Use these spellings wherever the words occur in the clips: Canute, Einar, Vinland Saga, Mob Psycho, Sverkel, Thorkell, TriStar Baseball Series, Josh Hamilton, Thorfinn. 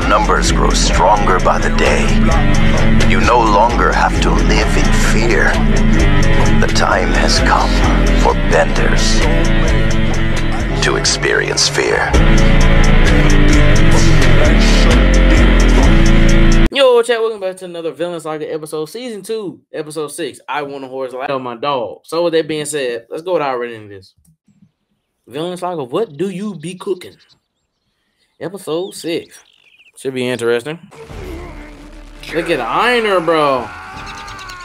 Your numbers grow stronger by the day. You no longer have to live in fear. The time has come for benders to experience fear. Yo, chat, welcome back to another Vinland Saga episode, season 2, episode 6. I want a horse like my dog. So with that being said, let's go without reading this. Vinland Saga, what do you be cooking? Episode 6. Should be interesting. Look at Einar, bro.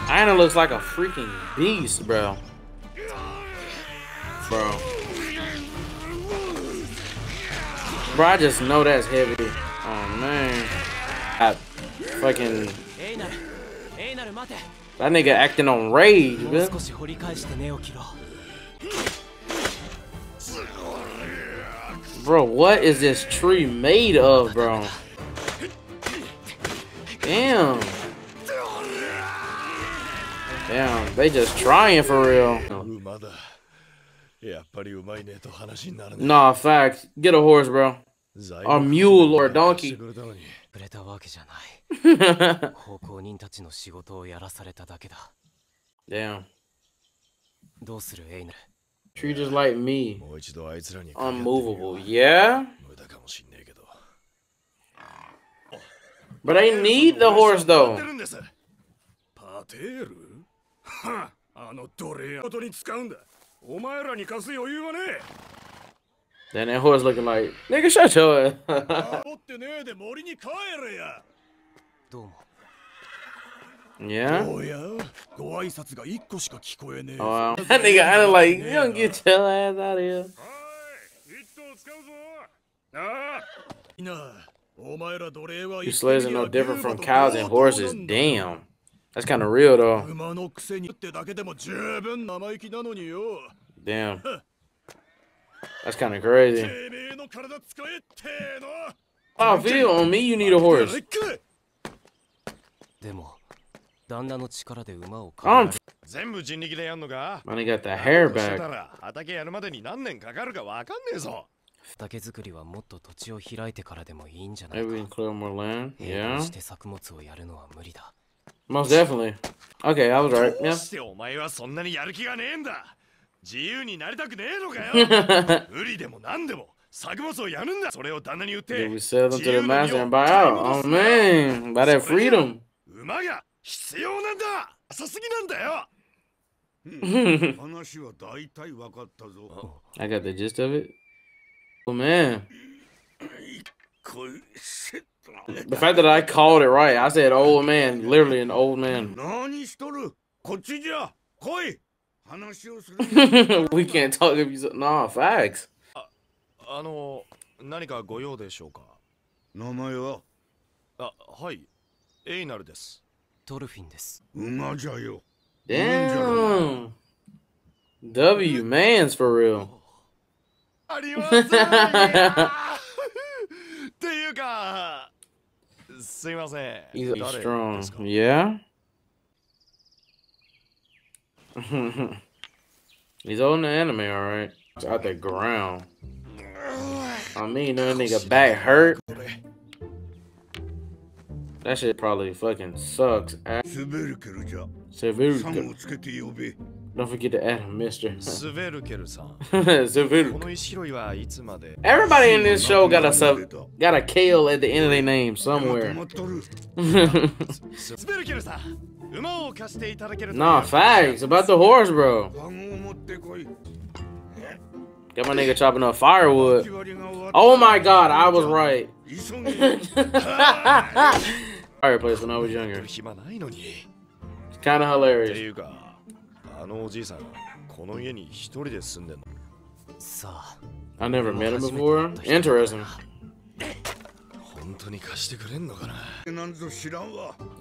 Einar looks like a freaking beast, bro. Bro, I just know that's heavy. Oh, man. I fucking... That nigga acting on rage, man. Bro, what is this tree made of, bro? Damn. Damn, they just trying for real. Nah, facts. Get a horse, bro. A mule or a donkey. Damn. Treat us like me. Unmovable. Yeah? But I need the horse, though. Then that horse looking like, nigga, shut your ass. Yeah. Oh, wow. That nigga Einar like, you don't get your ass out of here. You slaves are no different from cows and horses. Damn. That's kind of real, though. Damn. That's kind of crazy. Oh, feel on me, you need a horse. Man, he got the hair back. Maybe we can clear more land. Yeah. Most definitely. Okay, I was right. Yeah. Did we sell them to the master and buy out? Oh man, by that freedom. I got the gist of it. Oh man. The fact that I called it right, I said old man, literally an old man. We can't talk if you... Nah, facts. Damn. W man's for real. He's strong. Yeah? He's on the anime, alright. It's out the ground. I mean, that nigga back hurt. That shit probably fucking sucks. Sverkel. Don't forget to add him, mister. Sverkel. Everybody in this show got a Kale at the end of their name somewhere. Nah, facts about the horse, bro. Got my nigga chopping up firewood. Oh my god, I was right. Fireplace when I was younger. It's kind of hilarious. I never met him before. Interesting.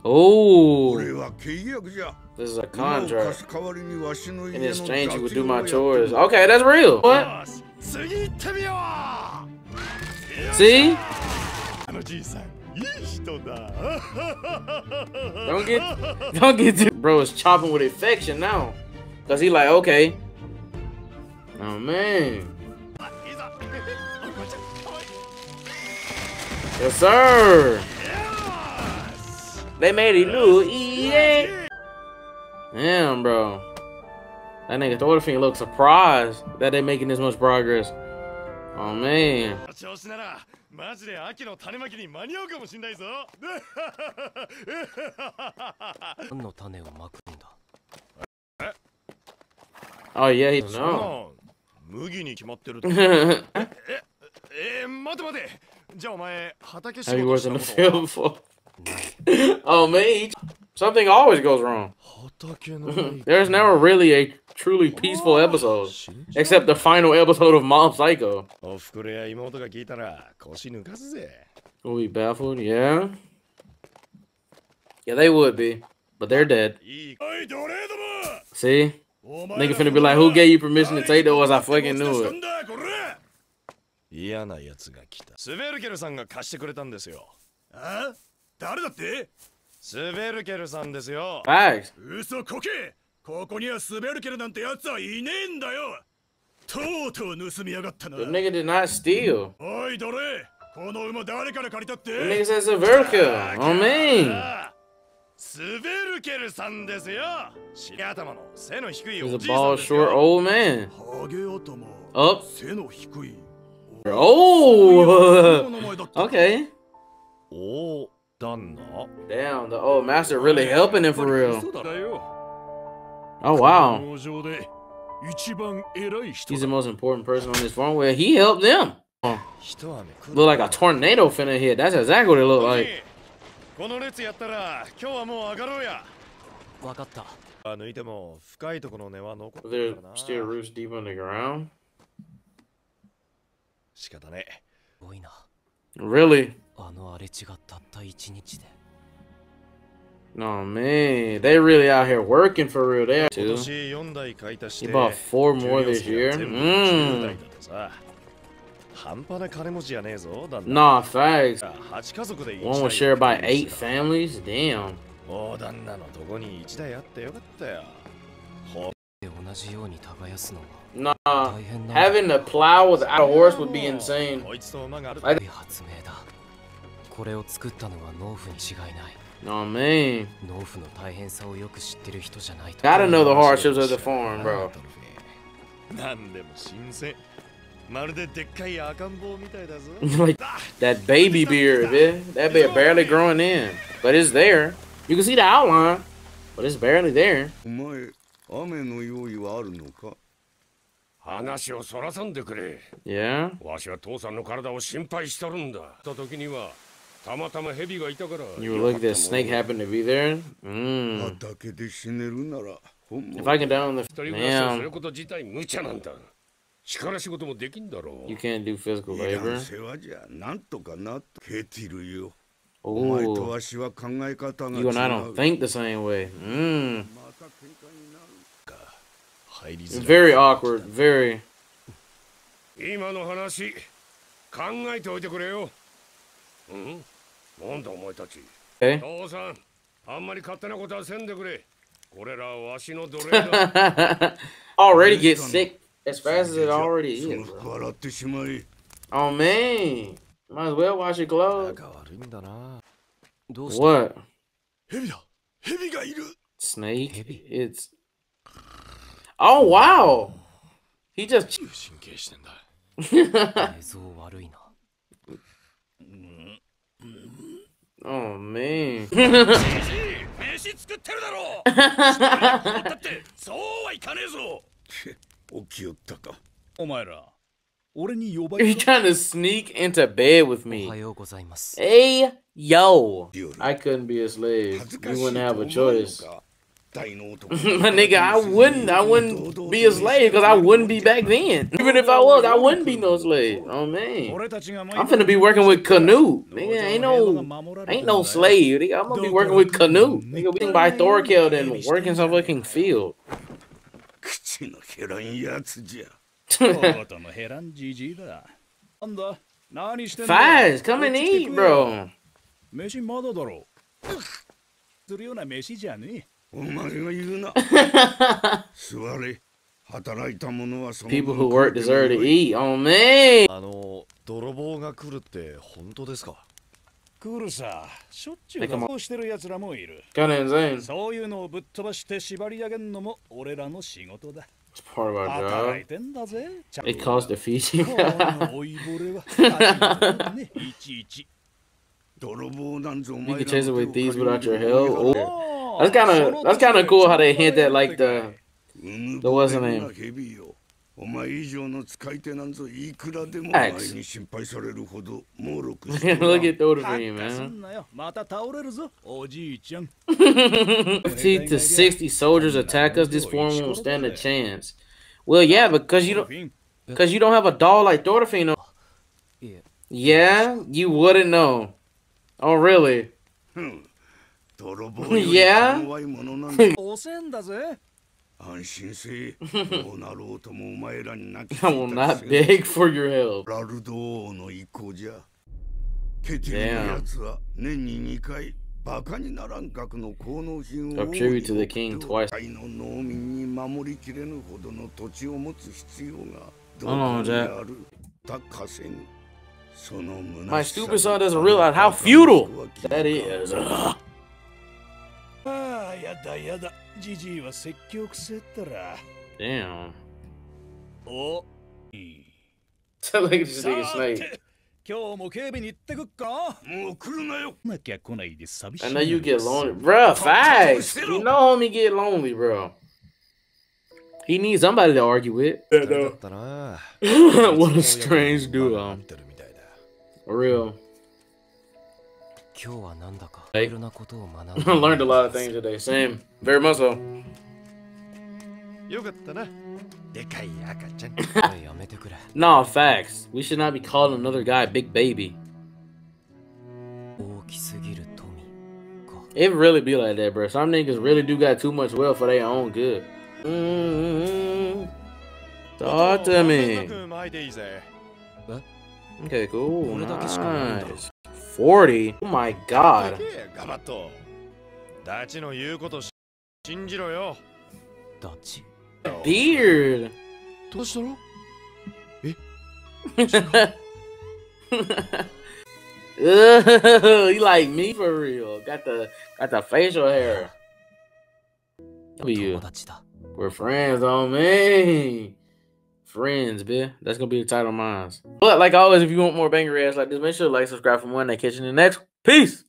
Oh, this is a contract. In exchange, you would do my chores. Okay, that's real. What? See? Don't get. Bro is chopping with affection now, cause he like okay. Oh man. Yes, sir. Yes. They made it look easy. Damn, bro. That nigga Thorfinn looks surprised that they making this much progress. Oh man. Oh yeah, he knows. Have you worked in the field before? Oh man, something always goes wrong. There's never really a truly peaceful episode, except the final episode of Mob Psycho. Will be baffled, yeah. Yeah, they would be, but they're dead. See? Nigga finna be like, who gave you permission to take those? I fucking knew it. Facts. The nigga did not steal. The nigga says Sverkel. Oh man. He's a bald, short, old man. Up. Oh! Okay. Damn, the old master really helping him for real. Oh, wow. He's the most important person on this farm where he helped them. Look like a tornado finna hit. That's exactly what it looked like. There's still roots deep underground. Really? No man, they really out here working for real. They are too. He bought 4 more this year. Nah, facts. One was shared by 8 families. Damn. Nah, having a plow without a horse would be insane. No man. Gotta know the hardships of the farm, bro. Like that baby beard, man. That beard barely growing in, but it's there. You can see the outline, but it's barely there. Yeah. You look at this snake happened to be there. If I can down the damn. You can't do physical labor. Ooh. You and I don't think the same way. Very awkward. Very. Okay. Already get sick. As fast as it already is, bro. Oh man, might as well wash your clothes. What? Snake? It's. Oh wow! He just. Oh man. You're trying to sneak into bed with me. Hey, yo. I couldn't be a slave. You wouldn't have a choice. My nigga, I wouldn't be a slave because I wouldn't be back then. Even if I was, I wouldn't be no slave. Oh man. I'm finna be working with Canute. Nigga, ain't no slave. Nigga, I'm gonna be working with Canute. Nigga, being by Thorkell then working some fucking field. Fast, come and eat, bro. People who work deserve to eat. Oh man. Kind of insane. It's part of our job. It caused the feeding. You can chase it with these without your help. Oh, that's kind of cool how they hint at like the what's the name? Axe. Look at Thorfinn, man. 50 to 60 soldiers attack us. This foreman won't stand a chance. Well, yeah, because you don't have a doll like Thorfinn. Yeah, you wouldn't know. Oh, really? Yeah. I will not beg for your help. Damn. A tribute to the king twice. Oh, Jack. My stupid son doesn't realize how futile that is. Damn. Oh. Look at this nigga Snake. I know you get lonely. Bruh, facts. You know homie get lonely, bro. He needs somebody to argue with. What a strange duo. For real. Hey. I learned a lot of things today. Same. Very much so. No, facts. We should not be calling another guy big baby. It really be like that, bro. Some niggas really do got too much wealth for their own good. Talk to me. Okay, cool. Nice. 40? Oh my god. Beard! He like me for real. Got the facial hair. W. We're friends, homie. Friends, bitch. That's gonna be the title of mine. But like always, if you want more banger ass like this, make sure to like, subscribe for more, and I'll catch you in the next. Peace!